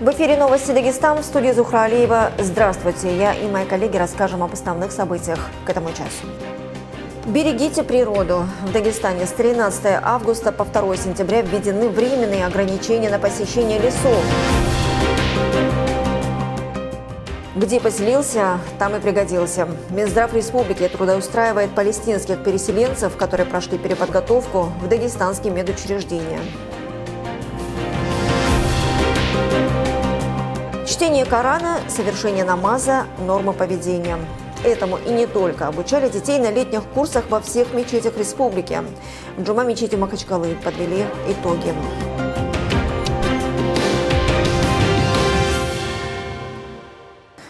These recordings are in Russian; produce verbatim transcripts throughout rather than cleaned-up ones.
В эфире «Новости Дагестан», в студии Зухра Алиева. Здравствуйте, я и мои коллеги расскажем об основных событиях к этому часу. Берегите природу. В Дагестане с тринадцатого августа по второе сентября введены временные ограничения на посещение лесов. Где поселился, там и пригодился. Минздрав республики трудоустраивает палестинских переселенцев, которые прошли переподготовку в дагестанские медучреждения. Чтение Корана, совершение намаза, нормы поведения. Этому и не только обучали детей на летних курсах во всех мечетях республики. В Джума-Мечети Махачкалы подвели итоги.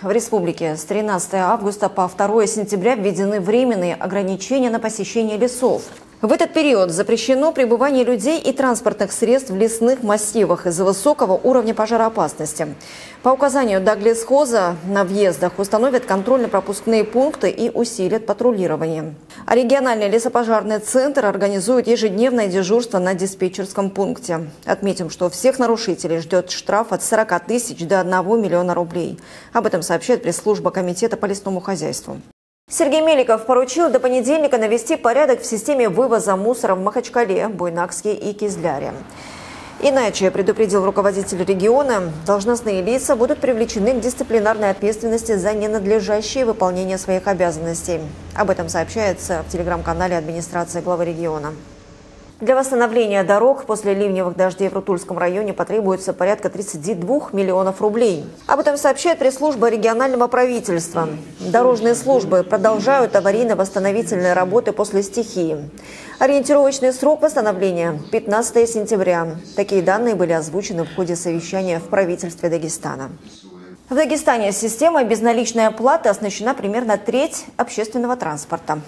В республике с тринадцатого августа по второе сентября введены временные ограничения на посещение лесов. В этот период запрещено пребывание людей и транспортных средств в лесных массивах из-за высокого уровня пожароопасности. По указанию Даглесхоза на въездах установят контрольно-пропускные пункты и усилят патрулирование. А региональный лесопожарный центр организует ежедневное дежурство на диспетчерском пункте. Отметим, что всех нарушителей ждет штраф от сорока тысяч до одного миллиона рублей. Об этом сообщает пресс-служба Комитета по лесному хозяйству. Сергей Меликов поручил до понедельника навести порядок в системе вывоза мусора в Махачкале, Буйнакске и Кизляре. Иначе, предупредил руководитель региона, должностные лица будут привлечены к дисциплинарной ответственности за ненадлежащее выполнение своих обязанностей. Об этом сообщается в телеграм-канале администрации главы региона. Для восстановления дорог после ливневых дождей в Рутульском районе потребуется порядка тридцати двух миллионов рублей. Об этом сообщает пресс-служба регионального правительства. Дорожные службы продолжают аварийно-восстановительные работы после стихии. Ориентировочный срок восстановления – пятнадцатое сентября. Такие данные были озвучены в ходе совещания в правительстве Дагестана. В Дагестане система безналичной оплаты оснащена примерно треть общественного транспорта.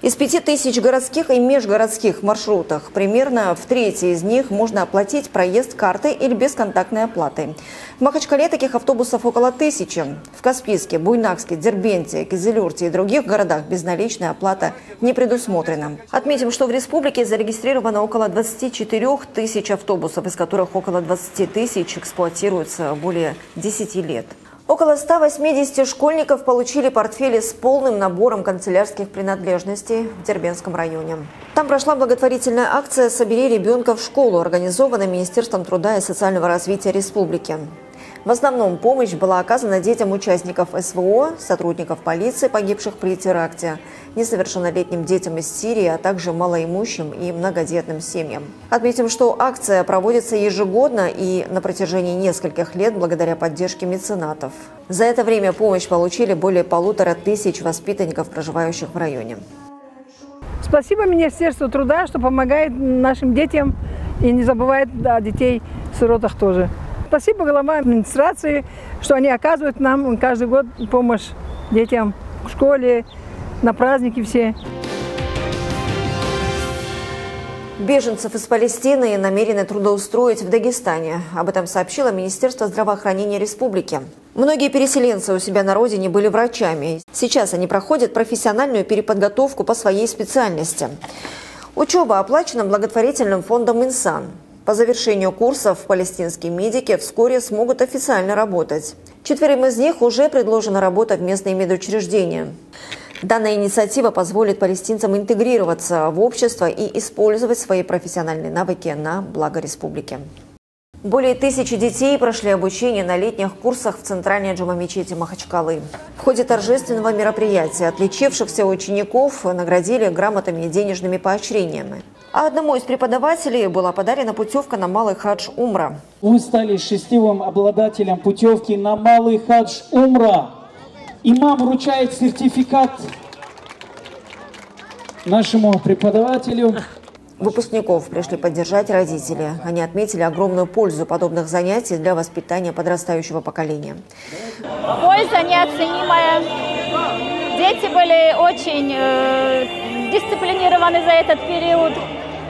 Из пяти тысяч городских и межгородских маршрутах примерно в трети из них можно оплатить проезд картой или бесконтактной оплатой. В Махачкале таких автобусов около тысячи. В Каспийске, Буйнакске, Дербенте, Кизелюрте и других городах безналичная оплата не предусмотрена. Отметим, что в республике зарегистрировано около двадцати четырёх тысяч автобусов, из которых около двадцати тысяч эксплуатируются более десяти лет. Около ста восьмидесяти школьников получили портфели с полным набором канцелярских принадлежностей в Дербенском районе. Там прошла благотворительная акция «Собери ребенка в школу», организованная Министерством труда и социального развития республики. В основном помощь была оказана детям участников эс вэ о, сотрудников полиции, погибших при теракте, несовершеннолетним детям из Сирии, а также малоимущим и многодетным семьям. Отметим, что акция проводится ежегодно и на протяжении нескольких лет благодаря поддержке меценатов. За это время помощь получили более полутора тысяч воспитанников, проживающих в районе. Спасибо Министерству труда, что помогает нашим детям и не забывает о детей-сиротах тоже. Спасибо главам администрации, что они оказывают нам каждый год помощь детям в школе, на праздники все. Беженцев из Палестины намерены трудоустроить в Дагестане. Об этом сообщило Министерство здравоохранения республики. Многие переселенцы у себя на родине были врачами. Сейчас они проходят профессиональную переподготовку по своей специальности. Учеба оплачена благотворительным фондом «Инсан». По завершению курсов палестинские медики вскоре смогут официально работать. Четверым из них уже предложена работа в местные медучреждения. Данная инициатива позволит палестинцам интегрироваться в общество и использовать свои профессиональные навыки на благо республики. Более тысячи детей прошли обучение на летних курсах в центральной Джума-Мечети Махачкалы. В ходе торжественного мероприятия отличившихся учеников наградили грамотами и денежными поощрениями. А одному из преподавателей была подарена путевка на малый хадж Умра. Вы стали счастливым обладателем путевки на малый хадж Умра. Имам вручает сертификат нашему преподавателю. Выпускников пришли поддержать родители. Они отметили огромную пользу подобных занятий для воспитания подрастающего поколения. Польза неоценимая. Дети были очень э, дисциплинированы за этот период,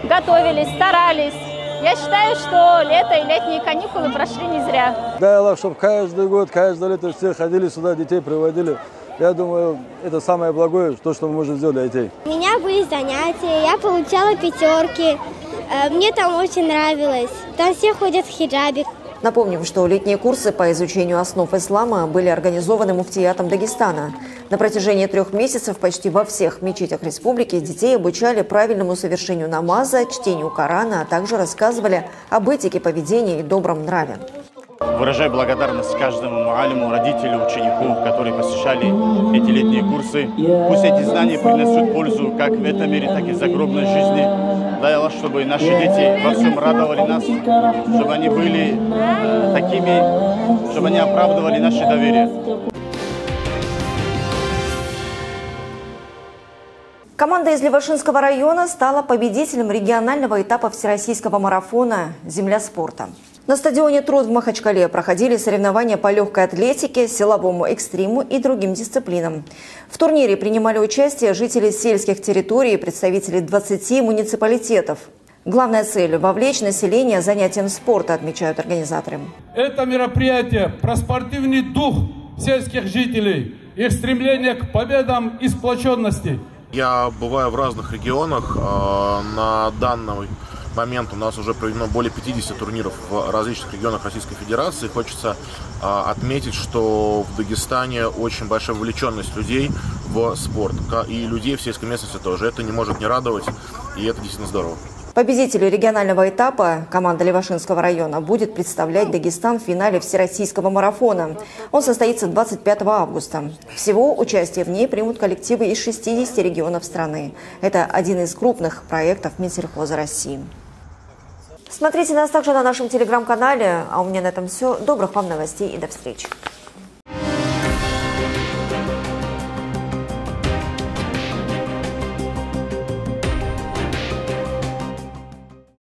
готовились, старались. Я считаю, что лето и летние каникулы прошли не зря. Дай Аллах, чтобы каждый год, каждое лето все ходили сюда, детей приводили. Я думаю, это самое благое, то, что мы можем сделать для детей. У меня были занятия, я получала пятерки. Мне там очень нравилось. Там все ходят в хиджабе. Напомним, что летние курсы по изучению основ ислама были организованы муфтиятом Дагестана. На протяжении трех месяцев почти во всех мечетях республики детей обучали правильному совершению намаза, чтению Корана, а также рассказывали об этике поведения и добром нраве. Выражаю благодарность каждому муалиму, родителю, ученику, которые посещали эти летние курсы. Пусть эти знания принесут пользу как в этом мире, так и в загробной жизни. Дай Аллах, чтобы наши дети во всем радовали нас, чтобы они были такими, чтобы они оправдывали наше доверие. Команда из Левашинского района стала победителем регионального этапа всероссийского марафона «Земля спорта». На стадионе «Труд» в Махачкале проходили соревнования по легкой атлетике, силовому экстриму и другим дисциплинам. В турнире принимали участие жители сельских территорий и представители двадцати муниципалитетов. Главная цель – вовлечь население занятием спорта, отмечают организаторы. Это мероприятие про спортивный дух сельских жителей, их стремление к победам и сплоченности. Я бываю в разных регионах. На данный момент у нас уже проведено более пятидесяти турниров в различных регионах Российской Федерации. Хочется отметить, что в Дагестане очень большая вовлеченность людей в спорт. И людей в сельской местности тоже. Это не может не радовать, и это действительно здорово. Победители регионального этапа команда Левашинского района будет представлять Дагестан в финале всероссийского марафона. Он состоится двадцать пятого августа. Всего участие в ней примут коллективы из шестидесяти регионов страны. Это один из крупных проектов Минсельхоза России. Смотрите нас также на нашем телеграм-канале. А у меня на этом все. Добрых вам новостей и до встречи.